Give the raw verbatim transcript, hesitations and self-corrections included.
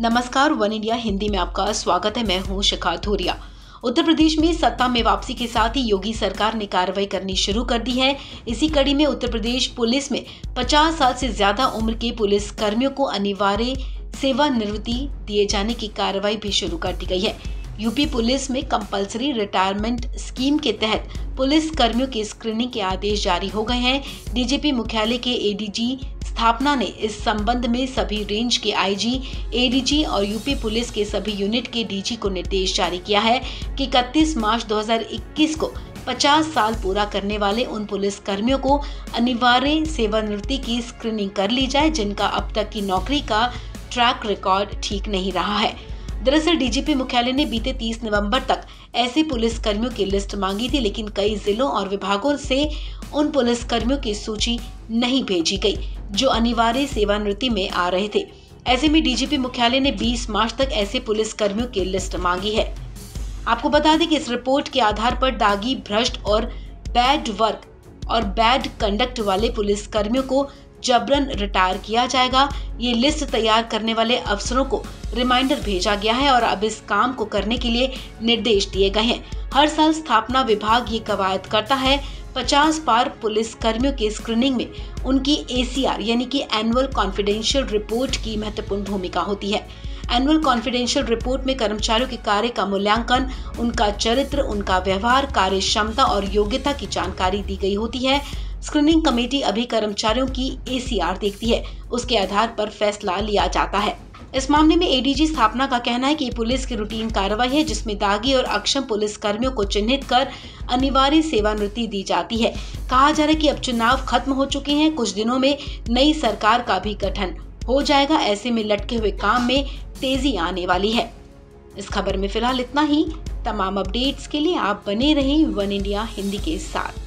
नमस्कार, one India Hindi में आपका स्वागत है। मैं हूँ शिखा थोरिया। उत्तर प्रदेश में सत्ता में वापसी के साथ ही योगी सरकार ने कार्रवाई करनी शुरू कर दी है। इसी कड़ी में उत्तर प्रदेश पुलिस में पचास साल से ज्यादा उम्र के पुलिस कर्मियों को अनिवार्य सेवानिवृत्ति दिए जाने की कार्रवाई भी शुरू कर दी गई है। यूपी पुलिस में कंपलसरी रिटायरमेंट स्कीम के तहत पुलिस कर्मियों की स्क्रीनिंग के आदेश जारी हो गए हैं। डीजीपी मुख्यालय के एडीजी स्थापना ने इस संबंध में सभी रेंज के आईजी, एडीजी और यूपी पुलिस के सभी यूनिट के डीजी को निर्देश जारी किया है कि इकतीस मार्च दो हज़ार इक्कीस को पचास साल पूरा करने वाले उन पुलिस कर्मियों को अनिवार्य सेवानिवृत्ति की स्क्रीनिंग कर ली जाए जिनका अब तक की नौकरी का ट्रैक रिकॉर्ड ठीक नहीं रहा है। दरअसल डीजीपी मुख्यालय ने बीते तीस नवंबर तक ऐसे पुलिस कर्मियों की लिस्ट मांगी थी, लेकिन कई जिलों और विभागों से उन पुलिस कर्मियों की सूची नहीं भेजी गई जो अनिवार्य सेवानिवृत्ति में आ रहे थे। ऐसे में डीजीपी मुख्यालय ने बीस मार्च तक ऐसे पुलिस कर्मियों की लिस्ट मांगी है। आपको बता दें कि इस रिपोर्ट के आधार पर दागी, भ्रष्ट और बैड वर्क और बैड कंडक्ट वाले पुलिस कर्मियों को जबरन रिटायर किया जाएगा। ये लिस्ट तैयार करने वाले अफसरों को रिमाइंडर भेजा गया है और अब इस काम को करने के लिए निर्देश दिए गए हैं। हर साल स्थापना विभाग ये कवायद करता है। पचास पार पुलिस कर्मियों के स्क्रीनिंग में उनकी एसीआर यानी कि एनुअल कॉन्फिडेंशियल रिपोर्ट की महत्वपूर्ण भूमिका होती है। एनुअल कॉन्फिडेंशियल रिपोर्ट में कर्मचारियों के कार्य का मूल्यांकन, उनका चरित्र, उनका व्यवहार, कार्य क्षमता और योग्यता की जानकारी दी गई होती है। स्क्रीनिंग कमेटी अभी कर्मचारियों की एसीआर देखती है, उसके आधार पर फैसला लिया जाता है। इस मामले में एडीजी स्थापना का कहना है कि पुलिस की रूटीन कार्रवाई है जिसमें दागी और अक्षम पुलिस कर्मियों को चिन्हित कर अनिवार्य सेवानिवृत्ति दी जाती है। कहा जा रहा है कि अब चुनाव खत्म हो चुके हैं, कुछ दिनों में नई सरकार का भी गठन हो जाएगा। ऐसे में लटके हुए काम में तेजी आने वाली है। इस खबर में फिलहाल इतना ही। तमाम अपडेट्स के लिए आप बने रहें वन इंडिया हिंदी के साथ।